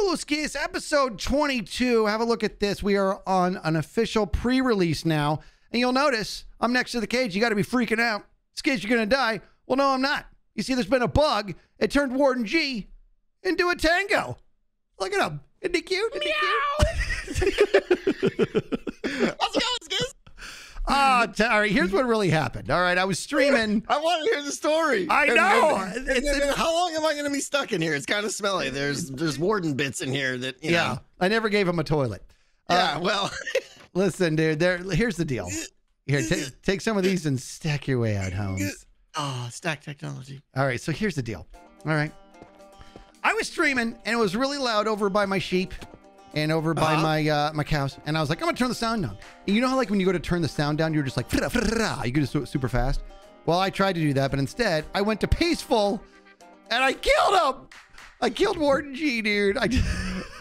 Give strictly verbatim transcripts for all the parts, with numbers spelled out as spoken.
Solo Skis, episode twenty-two. Have a look at this. We are on an official pre-release now. And you'll notice I'm next to the cage. You got to be freaking out. Skiz, you're going to die. Well, no, I'm not. You see, there's been a bug. It turned Warden G into a tango. Look at him. Isn't he cute? Isn't he cute? Let's go, Skiz. Oh, all right. Here's what really happened. All right, I was streaming. I want to hear the story. I know. And, and, and, and, and how long am I going to be stuck in here? It's kind of smelly. There's there's warden bits in here that you yeah. know. I never gave him a toilet. Yeah. Uh, well, listen, dude. There. Here's the deal. Here, take some of these and stack your way out, Holmes. Oh, stack technology. All right. So here's the deal. All right. I was streaming and it was really loud over by my sheep. And over by uh-huh. my uh, my cows, and I was like, I'm gonna turn the sound down. And you know how like when you go to turn the sound down, you're just like, frah, frah, you go just do it super fast. Well, I tried to do that, but instead I went to peaceful, and I killed him. I killed Warden G, dude. I just...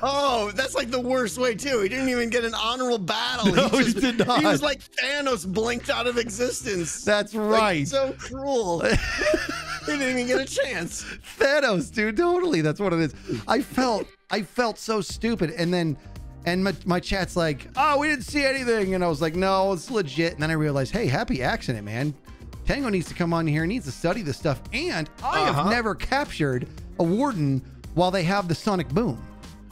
Oh, that's like the worst way too. He didn't even get an honorable battle. No, he, just, he did not. He was like Thanos blinked out of existence. That's right. Like, so cruel. He didn't even get a chance. Thanos, dude, totally. That's what it is. I felt. I felt so stupid. And then, and my, my chat's like, oh, we didn't see anything. And I was like, no, it's legit. And then I realized, hey, happy accident, man. Tango needs to come on here and needs to study this stuff. And I uh-huh. have never captured a warden while they have the sonic boom.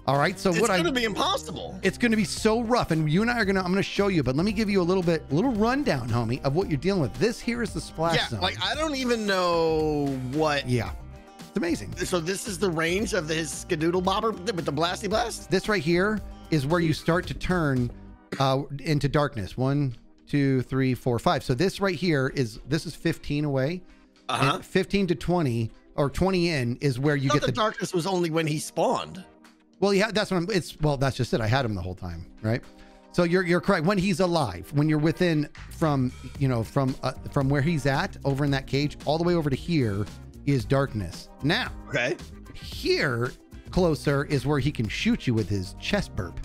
All right. So it's what I, it's going to be impossible. It's going to be so rough. And you and I are going to, I'm going to show you, but let me give you a little bit, little rundown, homie, of what you're dealing with. This here is the splash yeah, zone. Like, I don't even know what. Yeah. It's amazing. So this is the range of his skadoodle bobber with the blasty blast? This right here is where you start to turn uh, into darkness. One, two, three, four, five. So this right here is, this is fifteen away. Uh-huh. fifteen to twenty or twenty in is where you I get the, the darkness was only when he spawned. Well, yeah, that's what I'm, it's, well, that's just it. I had him the whole time, right? So you're, you're correct. When he's alive, when you're within from, you know, from, uh, from where he's at over in that cage, all the way over to here, is darkness. Now, okay. Here, closer, is where he can shoot you with his chest burp.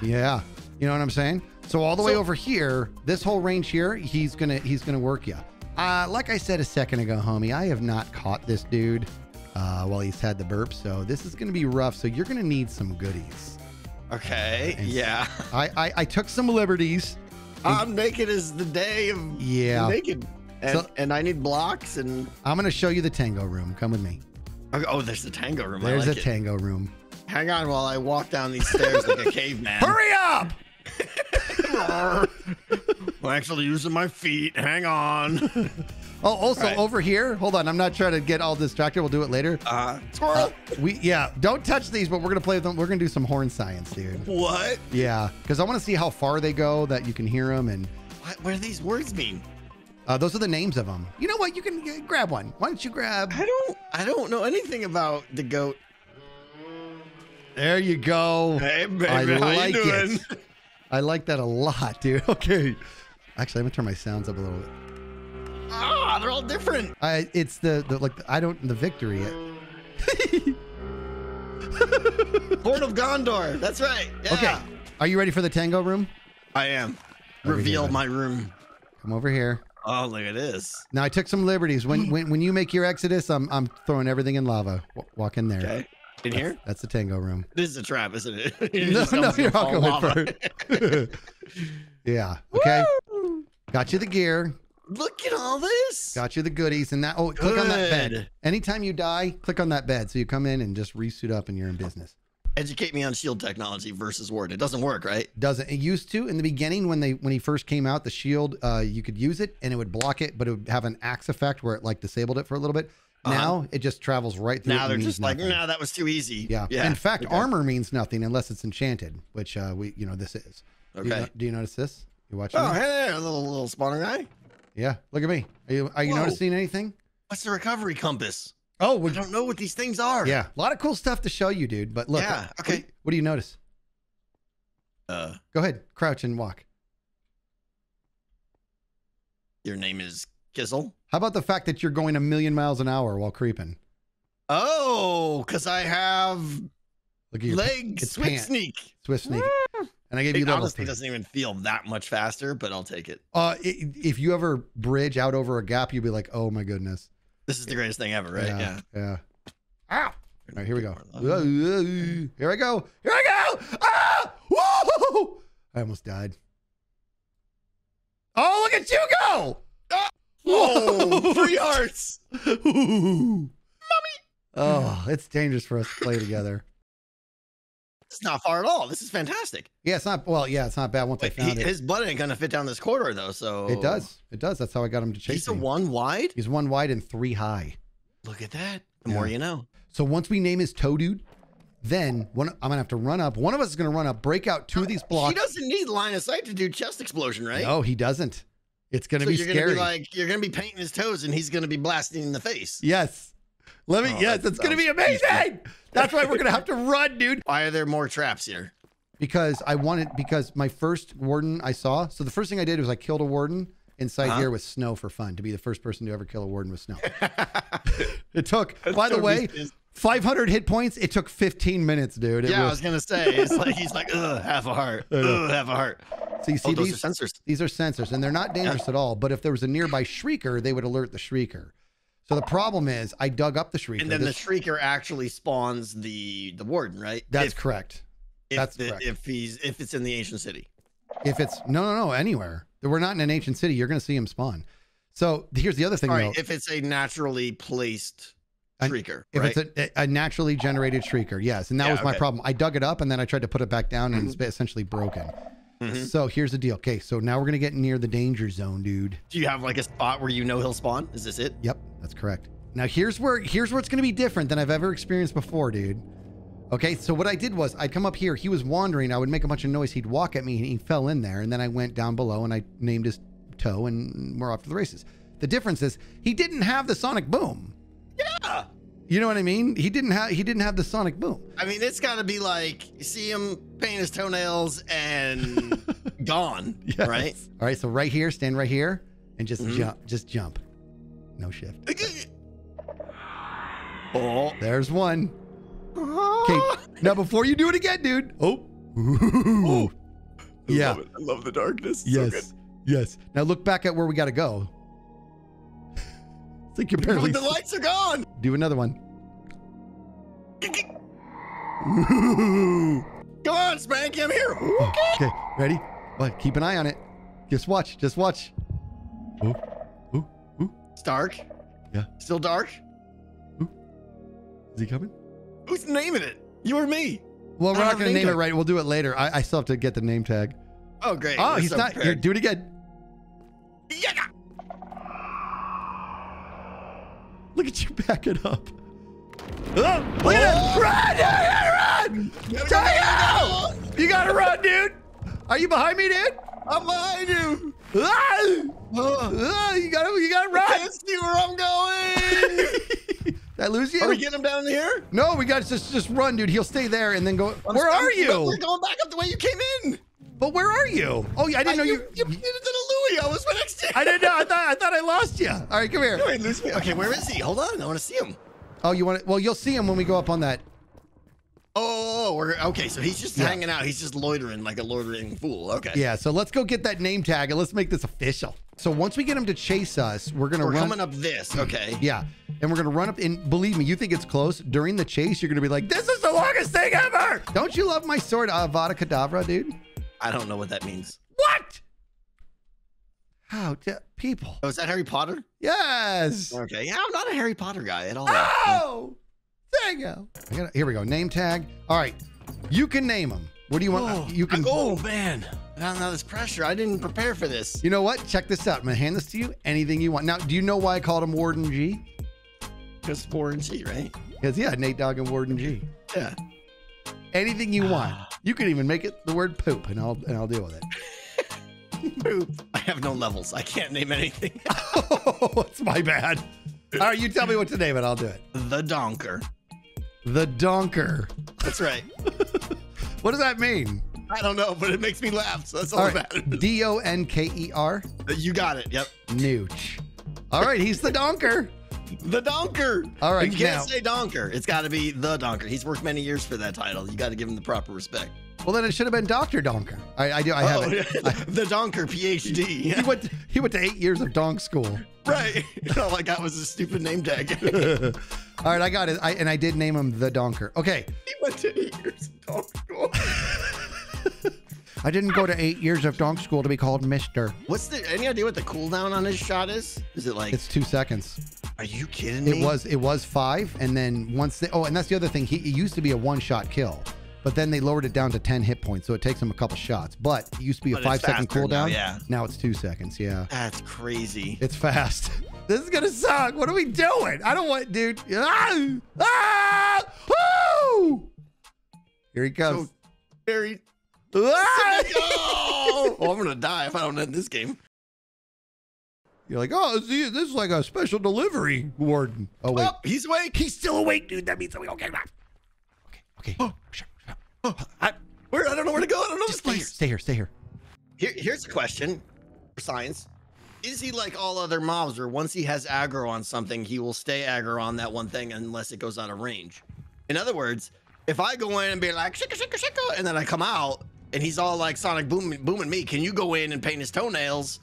Yeah, you know what I'm saying? So all the so, way over here, this whole range here, he's gonna he's gonna work you. Uh, like I said a second ago, homie, I have not caught this dude uh, while he's had the burp, so this is gonna be rough, so you're gonna need some goodies. Okay, uh, yeah. I, I, I took some liberties. I'm and, naked as the day of yeah. naked. And, so, and I need blocks and... I'm going to show you the tango room. Come with me. Okay, oh, there's the tango room. There's I like a it. tango room. Hang on while I walk down these stairs like a caveman. Hurry up! I'm actually using my feet. Hang on. Oh, also right. over here. Hold on. I'm not trying to get all distracted. We'll do it later. Uh, squirrel. Uh, we, yeah, don't touch these, but we're going to play with them. We're going to do some horn science, dude. What? Yeah, because I want to see how far they go that you can hear them. And what, what do these words mean? Uh, those are the names of them. You know what? You can uh, grab one. Why don't you grab? I don't. I don't know anything about the goat. There you go. Hey, baby, I how like you doing? It. I like that a lot, dude. Okay. Actually, I'm gonna turn my sounds up a little bit. Ah, they're all different. I. It's the, the like. I don't. The victory. Lord of Gondor. That's right. Yeah. Okay. Are you ready for the tango room? I am. Over Reveal here, my room. Come over here. Oh, look at this. Now, I took some liberties. When when, when you make your exodus, I'm, I'm throwing everything in lava. W walk in there. Okay. In that's, here? That's the tango room. This is a trap, isn't it? You no, no, you're all going for Yeah. Okay. Woo! Got you the gear. Look at all this. Got you the goodies. And that. Oh, Good. click on that bed. Anytime you die, click on that bed. So you come in and just re-suit up and you're in business. Educate me on shield technology versus Warden. It doesn't work, right? Doesn't. It used to in the beginning when they when he first came out, the shield, uh, you could use it and it would block it, but it would have an axe effect where it like disabled it for a little bit. Uh-huh. Now it just travels right through. Now they're just like, no, nah, that was too easy. Yeah. yeah. In fact, okay. armor means nothing unless it's enchanted, which uh, we you know this is. Okay. Do you, do you notice this? You watching? Oh, me? Hey there, little little spawner guy. Yeah. Look at me. Are you are you Whoa. noticing anything? What's the recovery compass? Oh, we don't know what these things are. Yeah, a lot of cool stuff to show you, dude. But look, yeah, okay. What, what do you notice? Uh, go ahead, crouch and walk. Your name is Kizzle. How about the fact that you're going a million miles an hour while creeping? Oh, because I have look at your legs. Swift pant. sneak, swift sneak, and I gave it you. It honestly pant. doesn't even feel that much faster, but I'll take it. Uh, it, if you ever bridge out over a gap, you'll be like, oh my goodness. This is the greatest thing ever, right? Yeah. Yeah. yeah. Ow! All right, here we go. Here I go. Here I go. Ah! Whoa! I almost died. Oh, look at you go! Ah! Whoa! Three hearts. Mommy. Oh, it's dangerous for us to play together. It's not far at all. This is fantastic. Yeah, it's not. Well, yeah, it's not bad once Wait, I found he, it. His butt ain't gonna fit down this corridor though. So it does. It does. That's how I got him to chase. He's me. a one wide. He's one wide and three high. Look at that. The yeah. more you know. So once we name his toe dude, then one, I'm gonna have to run up. One of us is gonna run up, break out two of these blocks. He doesn't need line of sight to do chest explosion, right? No, he doesn't. It's gonna so be you're scary. Gonna be like you're gonna be painting his toes, and he's gonna be blasting in the face. Yes. Let me, oh, yes, it's going to be amazing. That's why we're going to have to run, dude. Why are there more traps here? Because I wanted, because my first warden I saw, so the first thing I did was I killed a warden inside huh? here with snow for fun, to be the first person to ever kill a warden with snow. It took, That's by so the way, pissed. five hundred hit points. It took fifteen minutes, dude. It yeah, was... I was going to say, it's like, he's like, ugh, half a heart, ugh, half a heart. So you see oh, those these? Are sensors. These are sensors, and they're not dangerous yeah. at all, but if there was a nearby shrieker, they would alert the shrieker. So the problem is I dug up the shrieker. And then this, the shrieker actually spawns the, the warden, right? That's if, correct. If that's the, correct. If he's, if it's in the ancient city, if it's no, no, no, anywhere we're not in an ancient city, you're going to see him spawn. So here's the other thing. All right, though. If it's a naturally placed shrieker, an, right? If it's a, a naturally generated shrieker. Yes. And that yeah, was my okay. problem. I dug it up and then I tried to put it back down and mm-hmm. it's essentially broken. Mm-hmm. So here's the deal. Okay, so now we're gonna get near the danger zone, dude. Do you have like a spot where you know he'll spawn? Is this it? Yep, that's correct. Now here's where here's where it's gonna be different than I've ever experienced before, dude. Okay, so what I did was I'd come up here. He was wandering. I would make a bunch of noise. He'd walk at me, and he fell in there. And then I went down below, and I named his toe, and we're off to the races. The difference is he didn't have the sonic boom. Yeah. You know what I mean? He didn't have he didn't have the sonic boom. I mean, it's got to be like you see him paint his toenails and gone, yes. right? All right, so right here, stand right here, and just mm-hmm. jump, just jump, no shift. Oh, there's one. Okay, now before you do it again, dude. Oh, oh. I yeah, love it. I love the darkness. It's yes, so good. yes. Now look back at where we got to go. Like you're barely... The lights are gone. Do another one. Come on, Spanky, I'm here. Oh, okay, ready? Well, keep an eye on it. Just watch. Just watch. Ooh, ooh, ooh. It's dark. Yeah. Still dark. Ooh. Is he coming? Who's naming it? You or me? Well, we're I not gonna name tag. it right. We'll do it later. I, I still have to get the name tag. Oh great. Oh, we're he's so not. Here, do it again. Yeah. Look at you back it up. Oh, look at it. Run, dude, run! Tango! You gotta run, dude. Are you behind me, dude? I'm behind you. Ah! Oh, you gotta, you gotta run. I can't see where I'm going. Did I lose you? Are we getting him down here? No, we gotta just, just run, dude. He'll stay there and then go. I'm where are you? We're going back up the way you came in. But where are you? Oh, yeah, I didn't I, know you. You, you did it to Louie. I was next to you. I didn't know. I thought I thought I lost you. All right, come here. No, wait, lose me. Okay, where is he? Hold on, I want to see him. Oh, you want to? Well, you'll see him when we go up on that. Oh, we're okay. So he's just yeah. hanging out. He's just loitering like a loitering fool. Okay. Yeah. So let's go get that name tag and let's make this official. So once we get him to chase us, we're gonna so we're run coming up this. Okay. Yeah, and we're gonna run up. And believe me, you think it's close. During the chase, you're gonna be like, "This is the longest thing ever." Don't you love my sword, Avada Kedavra, dude? I don't know what that means. What? How do people? Oh, is that Harry Potter? Yes. Okay. Yeah, I'm not a Harry Potter guy at all. Oh, there you go. I gotta, here we go. Name tag. All right. You can name them. What do you want? Oh, you can. I, oh, man. Now, now this pressure. I didn't prepare for this. You know what? Check this out. I'm going to hand this to you. Anything you want. Now, do you know why I called him Warden G? Because Warden G, right? Because, yeah, Nate Dogg and Warden G. Yeah. Anything you want. You can even make it the word poop, and I'll and I'll deal with it. Poop. I have no levels. I can't name anything. Oh, it's my bad. All right, you tell me what to name it. I'll do it. The Donker. The Donker. That's right. What does that mean? I don't know, but it makes me laugh. So that's all, all right. That. D O N K E R. You got it. Yep. Nooch. All right, he's the Donker. The Donker. All right, you can't now, say Donker. It's got to be the Donker. He's worked many years for that title. You got to give him the proper respect. Well, then it should have been Doctor Donker. I, I do. I oh, have it. I, the Donker, P H D. He went. He went to eight years of Donk School. Right. All I got was a stupid name tag. All right, I got it. I, and I did name him The Donker. Okay. He went to eight years of Donk School. I didn't go to eight years of Donk School to be called Mister. What's the, any idea what the cooldown on his shot is? Is it like? It's two seconds. Are you kidding me? It was, it was five. And then once they, oh, and that's the other thing. He, it used to be a one shot kill. But then they lowered it down to ten hit points, so it takes them a couple shots. But it used to be a five-second cooldown. Now, yeah. Now it's two seconds. Yeah. That's crazy. It's fast. This is gonna suck. What are we doing? I don't want, dude. Ah! Ah! Woo! Here he comes. So, Harry. Ah! Oh, I'm gonna die if I don't end this game. You're like, oh, this is like a special delivery, Warden. Oh wait, oh, he's awake. He's still awake, dude. That means that we don't get him out. Okay. Okay. Oh, sure. Oh, I, where, I don't know where to go. I don't know. Just stay here, stay here. Stay here. Here, here's a question for science. Is he like all other mobs where once he has aggro on something, he will stay aggro on that one thing unless it goes out of range? In other words, if I go in and be like, shika, shika, shika, and then I come out and he's all like Sonic booming, booming me, can you go in and paint his toenails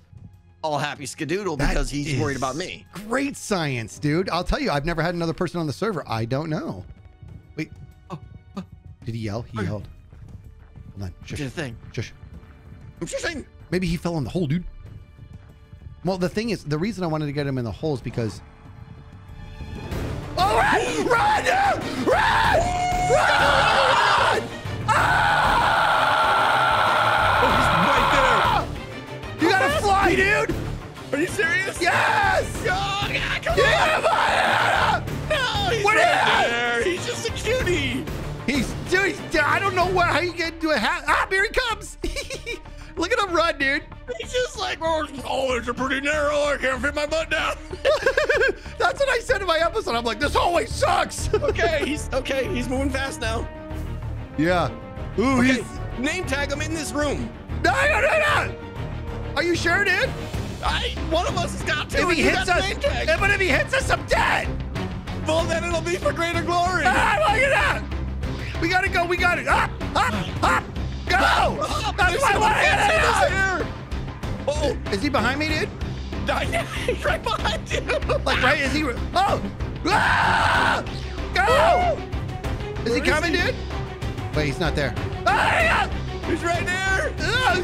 all happy skadoodle because that he's worried about me? Great science, dude. I'll tell you, I've never had another person on the server. I don't know. Wait. Did he yell? He okay. yelled. Hold on. Shush. Did a thing. Shush. I'm shushing. Maybe he fell in the hole, dude. Well, the thing is, the reason I wanted to get him in the hole is because. Oh, run! Run! Run! Run! Run! Ah! Oh, he's right there. You gotta fly, dude. Are you serious? Yes. Oh, yeah, come you on. gotta fly. No, he's what right there. He's just a cutie. He's, dude, he's, I don't know what, how you get to a hat. Ah, here he comes. Look at him run, dude. He's just like, oh, it's a pretty narrow. I can't fit my butt down. That's what I said in my episode. I'm like, this always sucks. Okay, he's okay. He's moving fast now. Yeah. Ooh, okay, he's... name tag him in this room. No, no, no, no. Are you sure, dude? I, one of us has got to. If he hits us, name tag. But if he hits us, I'm dead. Well, then it'll be for greater glory. Ah, look at that. We gotta go, we got it. Up, up, up, go! Up, That's why I want to get out! Oh, is he behind me, dude? He's right behind you. Like, right, is he? Oh! Ah! Go! Is Where he coming, is he? dude? Wait, he's not there. Ah! He's right there. Ah!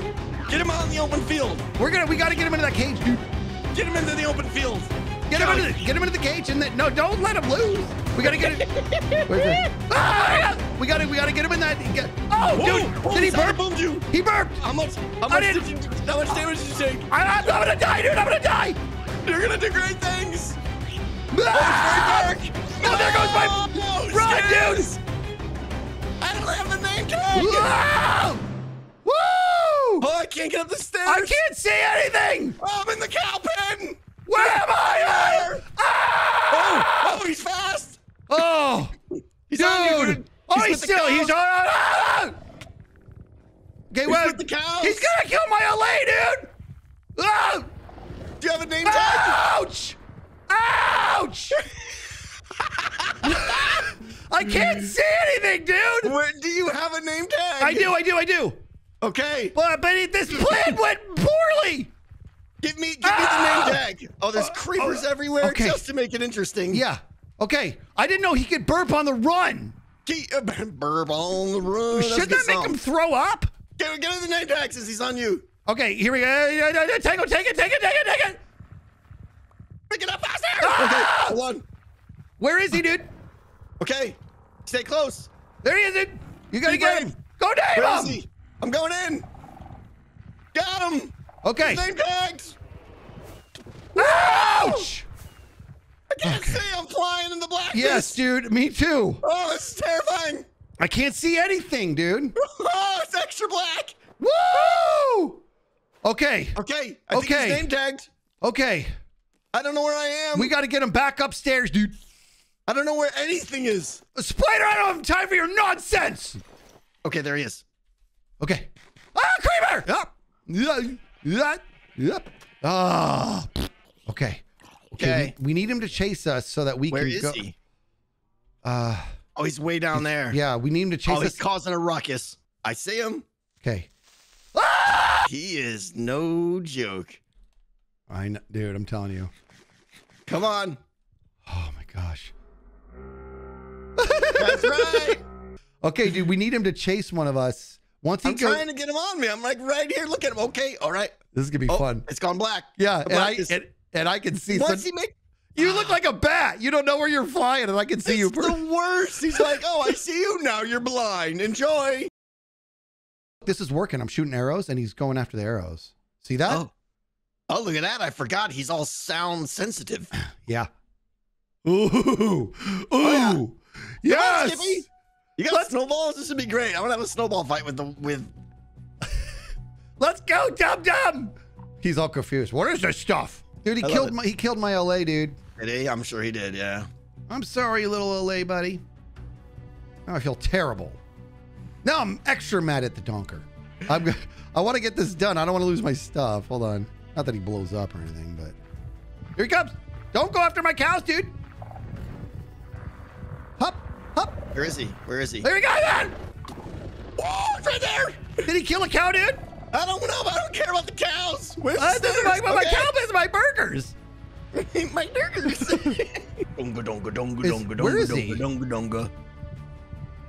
Get him out in the open field. We're gonna, we gotta get him into that cage, dude. Get him into the open field. Get him, into the, get him into the cage and then, no, don't let him lose. We gotta get it. Where's it? Ah, we gotta, we gotta get him in that. Get, oh, Whoa, dude, oh, did he burp? Boomed you. He burped. How much? How much, did you, how much damage did you take? I, I'm gonna die, dude. I'm gonna die. You're gonna do great things. Ah, oh, it's very dark. Oh, there goes my oh, run, yes. dude. I don't have the name tag. Whoa. Woo! Oh, I can't get up the stairs. I can't see anything. Oh, I'm in the cow pen. Where am I? Ah! Oh, oh, he's fast. Oh, he's dude. On you, dude. Oh, he's, he's still, he's on. Ah! Okay, he's well, with the cows. He's gonna kill my L A, dude. Ah! Do you have a name tag? Ouch! Ouch! I can't see anything, dude. Where, do you have a name tag? I do, I do, I do. Okay. But, but it, this plan went poorly. Give me, give ah! me the name tag. Oh, there's creepers uh, everywhere okay. just to make it interesting. Yeah. Okay. I didn't know he could burp on the run. He, uh, burp on the run. Should that make song. him throw up? Give him the name tag since he's on you. Okay. Here we go. Tango, take it, take it, take it, take it. Pick it up faster. Ah! Okay. Hold on. Where is he, dude? Okay. Stay close. There he is, dude. You gotta Keep get brave. him. Go, Dave. Where is he? I'm going in. Got him. Okay. Name tags. Ouch! I can't okay. see. I'm flying in the blackness. Yes, dude. Me too. Oh, this is terrifying. I can't see anything, dude. Oh, it's extra black. Woo! Okay. Okay. I okay. think he's name tagged. Okay. I don't know where I am. We got to get him back upstairs, dude. I don't know where anything is. Spider, I don't have time for your nonsense. Okay, there he is. Okay. Ah, creeper! Yep. Yeah. Yep. Yep. Ah. Okay. Okay. We, we need him to chase us so that we Where can go. Where is he? Uh, oh, he's way down there. Yeah, we need him to chase oh, us. Oh, he's causing a ruckus. I see him. Okay. Ah! He is no joke. I know, dude, I'm telling you. Come on. Oh my gosh. That's right. Okay, dude, we need him to chase one of us. Once he I'm goes, trying to get him on me. I'm like right here. Look at him. Okay, all right. This is gonna be oh, fun. It's gone black. Yeah, and I, is, and, and I can see. Once some, he make, you look like a bat. You don't know where you're flying, and I can see it's you. It's the worst. He's like, oh, I see you now. You're blind. Enjoy. This is working. I'm shooting arrows, and he's going after the arrows. See that? Oh, oh look at that. I forgot. He's all sound sensitive. Yeah. Ooh. Ooh. Oh, yeah. Yes. Come on, Skippy. You got Let's, snowballs? This would be great. I want to have a snowball fight with the with. Let's go, Dum Dum. He's all confused. What is this stuff, dude? He I killed my he killed my L A dude. Did he? I'm sure he did. Yeah. I'm sorry, little L A buddy. Now I feel terrible. Now I'm extra mad at the Donker. I'm I want to get this done. I don't want to lose my stuff. Hold on. Not that he blows up or anything, but here he comes. Don't go after my cows, dude. Hop. Up. Where is he? Where is he? There he goes! Oh, it's right there! Did he kill a cow, dude? I don't know. I don't care about the cows. Where's uh, the this my, okay. my cow is my burgers. My burgers. Donga donga donga donga donga. Where is he? Donga donga.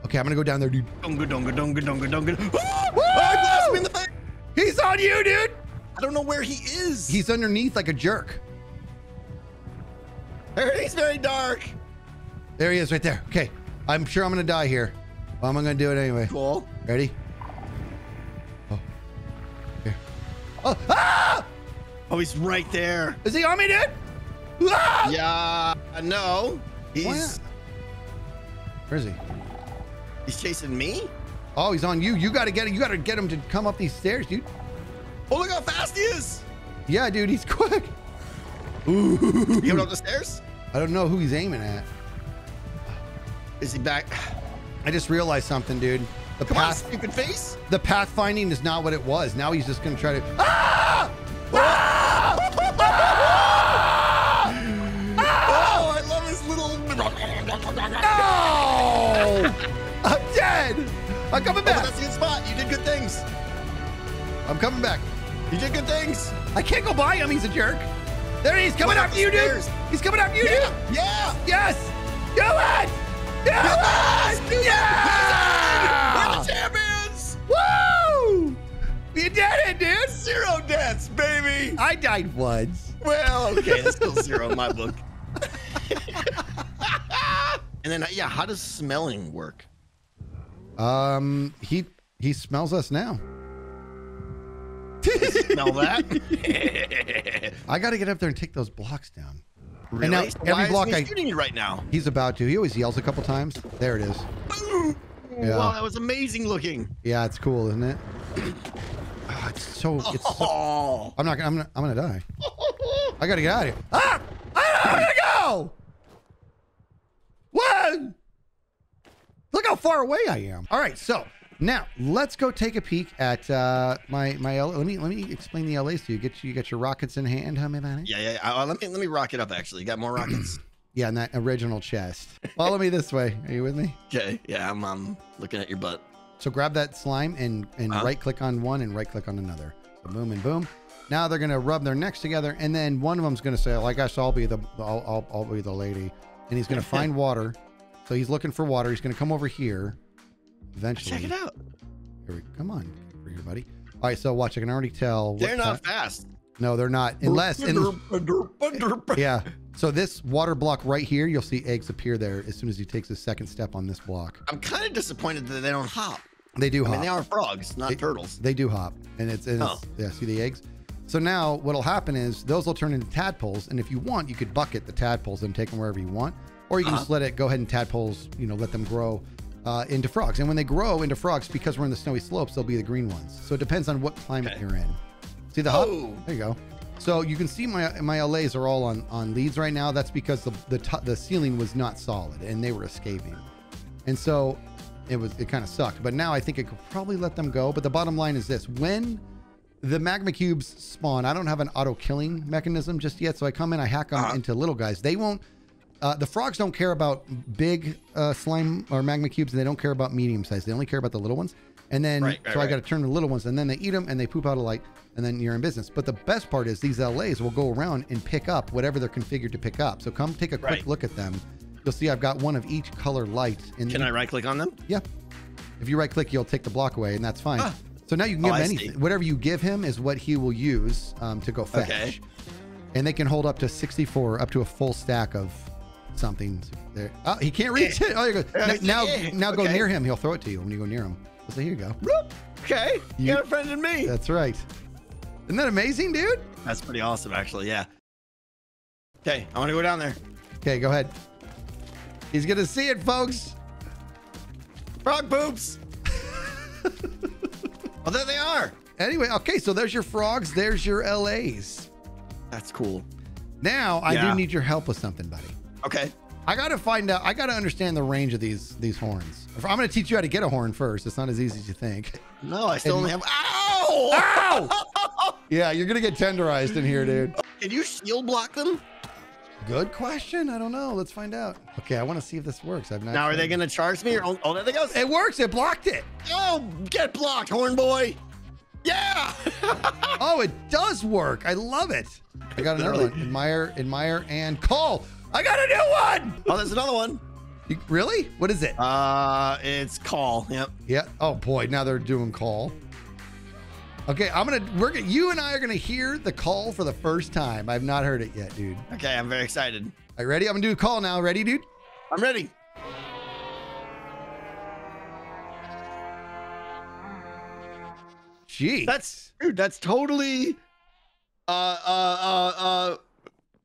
Okay, I'm gonna go down there, dude. Donga donga donga donga donga. Oh, in the face. He's on you, dude. I don't know where he is. He's underneath like a jerk. Everything's very dark. There he is, right there. Okay. I'm sure I'm gonna die here. Well, I'm gonna do it anyway. Cool. Ready? Oh. Here. Oh. Ah! Oh, he's right there. Is he on me, dude? Ah! Yeah. No. He's. What? Where is he? He's chasing me. Oh, he's on you. You gotta get him. You gotta get him to come up these stairs, dude. Oh, look how fast he is. Yeah, dude, he's quick. Ooh. He coming up the stairs? I don't know who he's aiming at. Is he back? I just realized something, dude. The Come path, on, stupid face. The pathfinding is not what it was. Now he's just gonna try to. Ah! Oh. Ah! Ah! Ah! Oh, I love his little. No! I'm dead. I'm coming back. Oh, that's a good spot. You did good things. I'm coming back. You did good things. I can't go by him. He's a jerk. There he is. Coming after you, dude. He's coming after you, yeah. dude. Yeah. Yes. Do it. Yes! Yes! Yeah! We're the champions! Woo! You did it, dude! Zero deaths, baby! I died once. Well, okay, that's still zero in my book. And then, yeah, how does smelling work? Um, he he smells us now. Smell that? I got to get up there and take those blocks down. Really? And now so every why block is he I, shooting you right now? He's about to. He always yells a couple times. There it is. Boom. Yeah. Wow, that was amazing looking. Yeah, it's cool, isn't it? Oh, it's so. It's so oh. I'm not gonna. I'm gonna. I'm gonna die. I gotta get out of here. Ah! I gotta go. What? Look how far away I am. All right, so now let's go take a peek at uh, my my. Let me let me explain the L As to you. Get you got your rockets in hand, huh, man? Yeah, yeah. Uh, let me let me rock it up. Actually, you got more rockets. Yeah, in that original chest. Follow me this way. Are you with me? Okay. Yeah, I'm. I'm looking at your butt. So grab that slime and and huh? right click on one and right click on another. So boom and boom. Now they're gonna rub their necks together, and then one of them's gonna say, "Like I guess I'll be the I'll I'll, I'll be the lady," and he's gonna find water. So he's looking for water. He's gonna come over here. Eventually. Check it out. Here we come on, for your buddy. All right, so watch. I can already tell. They're not fast. No, they're not. Unless, unless yeah. So this water block right here, you'll see eggs appear there as soon as he takes his second step on this block. I'm kind of disappointed that they don't hop. They do hop. I mean, they are frogs, not they, turtles. They do hop, and it's, and oh. it's yeah. See the eggs. So now what'll happen is those will turn into tadpoles, and if you want, you could bucket the tadpoles and take them wherever you want, or you can uh-huh. just let it go ahead and tadpoles. You know, let them grow. Uh, into frogs, and when they grow into frogs, because we're in the snowy slopes, they'll be the green ones. So it depends on what climate okay. you're in. See the hop? Oh. There you go. So you can see my my L As are all on on leads right now. That's because the the, t the ceiling was not solid and they were escaping, and so it was it kind of sucked. But now I think it could probably let them go. But the bottom line is this: when the magma cubes spawn, I don't have an auto killing mechanism just yet, so I come in, I hack them uh-huh. into little guys. They won't. Uh, the frogs don't care about big uh, slime or magma cubes, and they don't care about medium size. They only care about the little ones. And then, right, right, so right. I got to turn the little ones, and then they eat them, and they poop out a light, and then you're in business. But the best part is these L As will go around and pick up whatever they're configured to pick up. So come take a quick right. look at them. You'll see I've got one of each color light. In can the, I right-click on them? Yeah. If you right-click, you'll take the block away, and that's fine. Ah. So now you can give oh, him I anything. See. Whatever you give him is what he will use um, to go fetch. Okay. And they can hold up to sixty-four, up to a full stack of something there. Oh, he can't reach it. Oh, you go. Now, now, now go okay. near him. He'll throw it to you when you go near him. So here you go. Okay, you, you got a friend in me. That's right. Isn't that amazing, dude? That's pretty awesome, actually. Yeah. Okay, I want to go down there. Okay, go ahead. He's gonna see it, folks. Frog poops. Oh, there they are. Anyway, okay, so there's your frogs. There's your L As. That's cool. Now I yeah. do need your help with something, buddy. Okay. I got to find out. I got to understand the range of these these horns. I'm going to teach you how to get a horn first. It's not as easy as you think. No, I still and, only have. Ow! Ow! Yeah, you're going to get tenderized in here, dude. Can you shield block them? Good question. I don't know. Let's find out. Okay, I want to see if this works. I've not. Now, are they going to charge me? Or, oh, there they go. It works. It blocked it. Oh, get blocked, horn boy. Yeah. Oh, it does work. I love it. I got another one. Admire, admire, and call. I got a new one! Oh, there's another one. You, really? What is it? Uh, it's call. Yep. Yeah. Oh boy, now they're doing call. Okay, I'm gonna. We're gonna. You and I are gonna hear the call for the first time. I've not heard it yet, dude. Okay, I'm very excited. All right, ready? I'm gonna do a call now. Ready, dude? I'm ready. Gee. That's dude. That's totally. Uh, uh, uh, uh.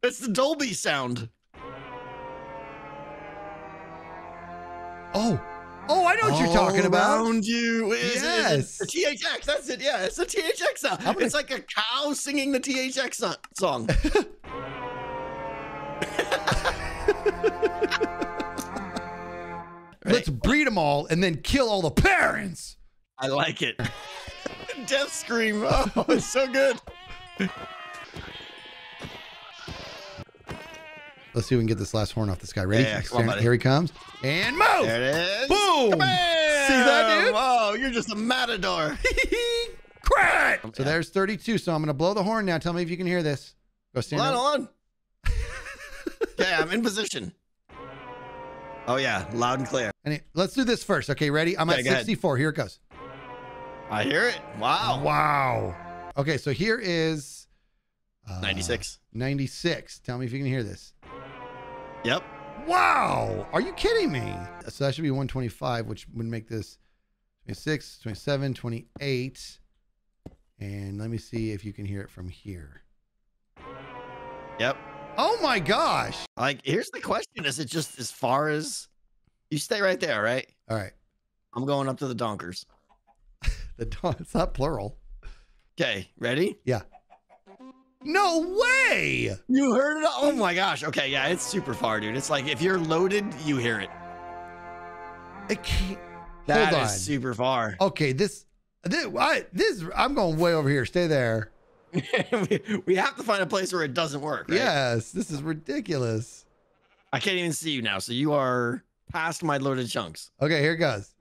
That's the Dolby sound. Oh, oh, I know what all you're talking about. Around you is, yes. Is the T H X, that's it, yeah, it's the T H X song. Gonna... It's like a cow singing the T H X song. Let's breed them all and then kill all the parents. I like it. Death scream, oh, it's so good. Let's see if we can get this last horn off this guy. Ready? Yeah, yeah, on, here he comes. And move! There it is. Boom! Kabam! See that, dude? Whoa, you're just a matador. Crack! So yeah. There's thirty-two, so I'm going to blow the horn now. Tell me if you can hear this. Go stand hold on, hold on. Yeah, I'm in position. Oh, yeah, loud and clear. And it, let's do this first. Okay, ready? I'm okay, at sixty-four. Ahead. Here it goes. I hear it. Wow. Wow. Okay, so here is... Uh, ninety-six. ninety-six. Tell me if you can hear this. Yep. Wow. Are you kidding me? So that should be one twenty-five, which would make this twenty-six, twenty-seven, twenty-eight. And let me see if you can hear it from here. Yep. Oh my gosh. Like, here's the question. Is it just as far as you stay right there, right? All right. I'm going up to the Donkers. The don it's not plural. Okay. Ready? Yeah. No way! You heard it? Oh my gosh. Okay, yeah, it's super far, dude. It's like if you're loaded, you hear it. I can't. That Hold is on. super far. Okay, this, this, I, this, I'm going way over here. Stay there. we, we have to find a place where it doesn't work, right? Yes, this is ridiculous. I can't even see you now, so you are past my loaded chunks. Okay, here it goes.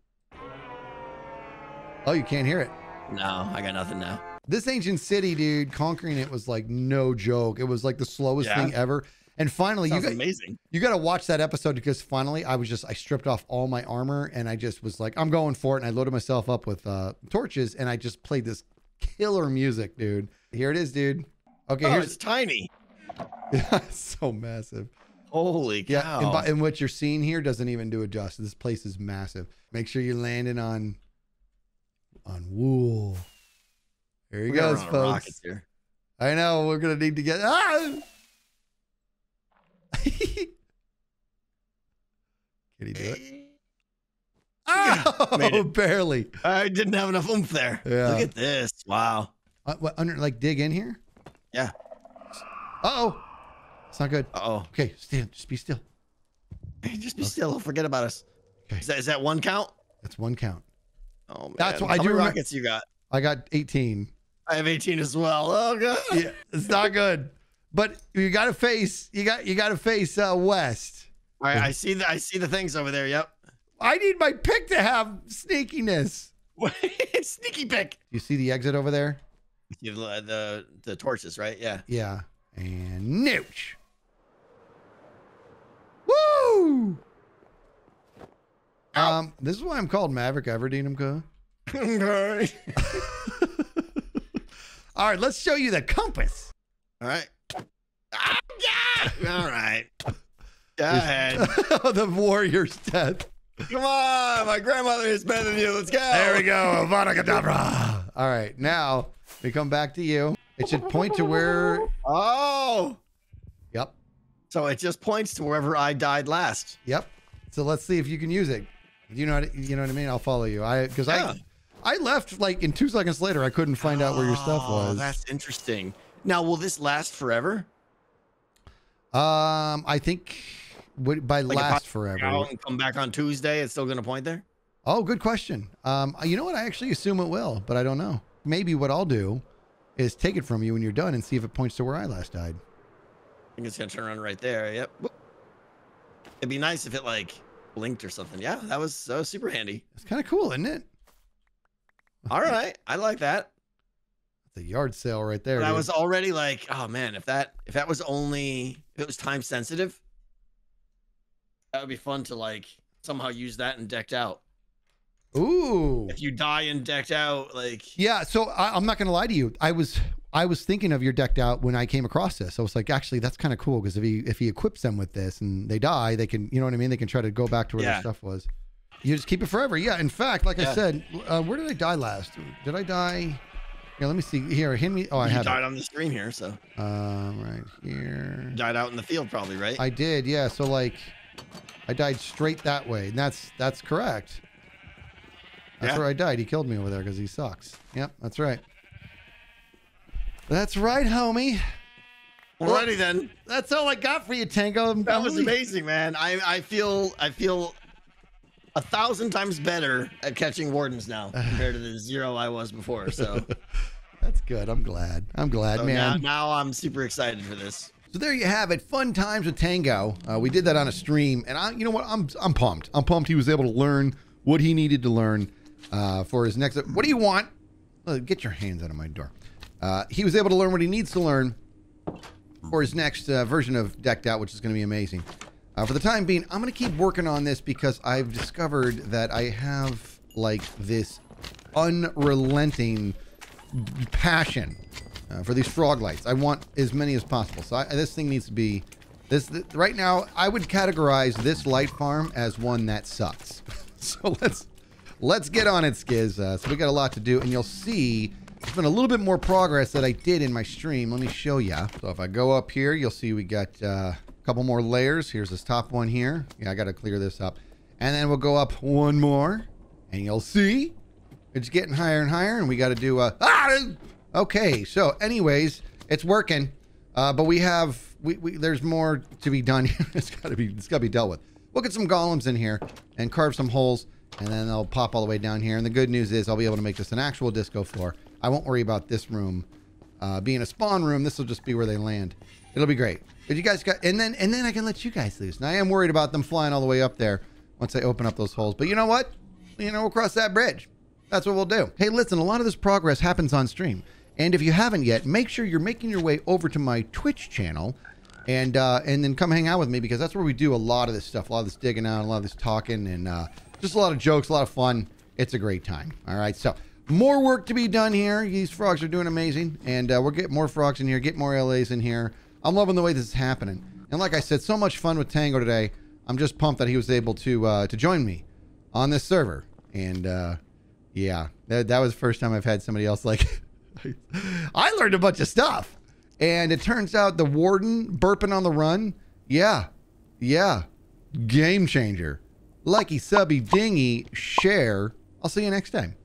Oh, you can't hear it. No, I got nothing now. This Ancient City, dude, conquering it was like no joke. It was like the slowest yeah. thing ever. And finally, Sounds you got, amazing. You got to watch that episode because finally I was just, I stripped off all my armor and I just was like, I'm going for it. And I loaded myself up with uh, torches and I just played this killer music, dude. Here it is, dude. Okay. Oh, here's it's tiny. So massive. Holy cow. Yeah, and, by, and what you're seeing here doesn't even do it justice. This place is massive. Make sure you're landing on, on wool. Here he we goes, folks. Here. I know we're gonna need to get. Ah! Can he do it? Oh, it. Barely. I didn't have enough oomph there. Yeah. Look at this! Wow. Uh, what under? Like dig in here? Yeah. Uh oh, it's not good. Uh oh. Okay, stand. Just be still. Just be okay. still. Forget about us. Okay. Is that is that one count? That's one count. Oh man. That's what How I do. Many rockets you got? I got eighteen. I have eighteen as well. Oh god. Yeah, it's not good. But you got to face you got you got to face uh, West. All right, I see the I see the things over there. Yep. I need my pick to have sneakiness. Sneaky pick. You see the exit over there? You have the the torches, right? Yeah. Yeah. And nooch. Woo! Ow. Um, this is why I'm called Maverick Everdeenumka. All right, let's show you the compass. All right. Ah, yeah. All right. Go ahead. The warrior's death. Come on, my grandmother is better than you. Let's go. There we go. Avada Kedavra. All right, now we come back to you. It should point to where. Oh. Yep. So it just points to wherever I died last. Yep. So let's see if you can use it. You know, what, you know what I mean? I'll follow you. I because yeah. I, I left like in two seconds later. I couldn't find oh, out where your stuff was. That's interesting. Now, will this last forever? Um, I think. Would by like last forever. And come back on Tuesday. It's still going to point there. Oh, good question. Um, you know what? I actually assume it will, but I don't know. Maybe what I'll do is take it from you when you're done and see if it points to where I last died. I think it's going to turn around right there. Yep. It'd be nice if it like blinked or something. Yeah, that was, that was super handy. It's kind of cool, isn't it? All right. I like that. The yard sale right there. But I was already like, oh man, if that, if that was only, if it was time sensitive, that would be fun to like somehow use that in Decked Out. Ooh. If you die in Decked Out, like. Yeah. So I, I'm not going to lie to you. I was, I was thinking of your Decked Out when I came across this. I was like, actually, that's kind of cool. Cause if he, if he equips them with this and they die, they can, you know what I mean? They can try to go back to where yeah. their stuff was. You just keep it forever. Yeah. In fact, like yeah. I said, uh, where did I die last? Did I die? Yeah, let me see here. Hit me. Oh, I have died it. on the stream here. So, um, right here. You died out in the field probably, right? I did. Yeah. So like, I died straight that way, and that's that's correct. That's yeah. where I died. He killed me over there because he sucks. Yep, that's right. That's right, homie. Alrighty well, then. That's all I got for you, Tango. I'm that was leave. amazing, man. I I feel I feel a thousand times better at catching wardens now compared to the zero I was before. So that's good. I'm glad. I'm glad, so man. Now, now I'm super excited for this. So there you have it, fun times with Tango. Uh, we did that on a stream, and I, you know what? I'm I'm pumped. I'm pumped. He was able to learn what he needed to learn uh, for his next. What do you want? Oh, get your hands out of my door. Uh, he was able to learn what he needs to learn for his next uh, version of Decked Out, which is going to be amazing. Uh, for the time being, I'm going to keep working on this because I've discovered that I have like this unrelenting passion. Uh, for these frog lights. I want as many as possible. So I, this thing needs to be this th right now. I would categorize this light farm as one that sucks. So let's let's get on it, Skiz. Uh, so we got a lot to do, and you'll see there's been a little bit more progress that I did in my stream. Let me show ya. So if I go up here, you'll see we got uh, a couple more layers. Here's this top one here. Yeah, I got to clear this up, and then we'll go up one more, and you'll see it's getting higher and higher, and we got to do a. Ah! Okay, so anyways, it's working, uh, but we have, we, we there's more to be done here. It's gotta be, it's gotta be dealt with. We'll get some golems in here and carve some holes, and then they'll pop all the way down here. And the good news is I'll be able to make this an actual disco floor. I won't worry about this room uh, being a spawn room. This will just be where they land. It'll be great. But you guys got, and then, and then I can let you guys loose. And I am worried about them flying all the way up there once I open up those holes. But you know what? You know, we'll cross that bridge. That's what we'll do. Hey, listen, a lot of this progress happens on stream. And if you haven't yet, make sure you're making your way over to my Twitch channel and uh, and then come hang out with me, because that's where we do a lot of this stuff, a lot of this digging out, a lot of this talking, and uh, just a lot of jokes, a lot of fun. It's a great time. All right, so more work to be done here. These frogs are doing amazing, and uh, we'll get more frogs in here, get more L As in here. I'm loving the way this is happening. And like I said, so much fun with Tango today. I'm just pumped that he was able to, uh, to join me on this server. And uh, yeah, that, that was the first time I've had somebody else like... I learned a bunch of stuff, and it turns out the warden burping on the run. Yeah. Yeah. Game changer. Likey, subby, dingy, share. I'll see you next time.